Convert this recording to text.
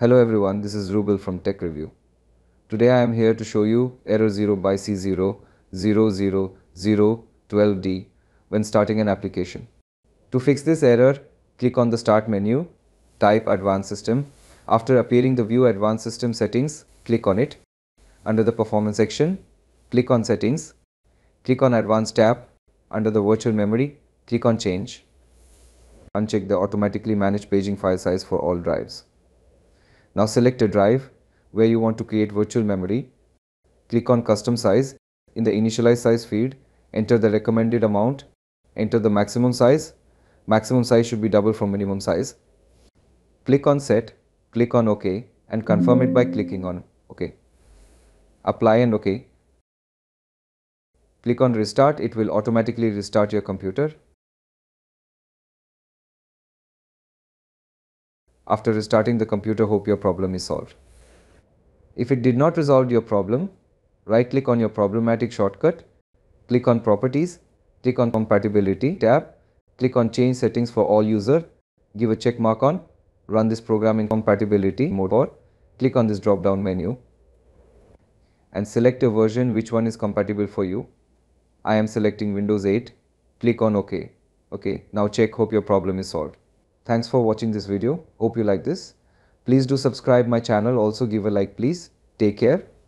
Hello everyone, this is Rubel from Tech Review. Today I am here to show you Error 0xC000012D when starting an application. To fix this error, click on the Start menu, type Advanced System. After appearing the View Advanced System Settings, click on it. Under the Performance section, click on Settings. Click on Advanced tab. Under the Virtual Memory, click on Change. Uncheck the Automatically Manage Paging File Size for all drives. Now select a drive where you want to create virtual memory, click on Custom Size. In the Initialize Size field, enter the recommended amount, enter the maximum size. Maximum size should be double from minimum size. Click on Set, click on OK and confirm it by clicking on OK. Apply and OK. Click on Restart, it will automatically restart your computer. After restarting the computer, hope your problem is solved. If it did not resolve your problem, right click on your problematic shortcut, click on Properties, click on Compatibility tab, click on Change Settings for all user, give a check mark on Run this program in compatibility mode or click on this drop down menu and select a version which one is compatible for you. I am selecting Windows 8, click on OK. Okay, now check, hope your problem is solved. Thanks for watching this video. Hope you like this. Please do subscribe my channel. Also give a like, please. Take care.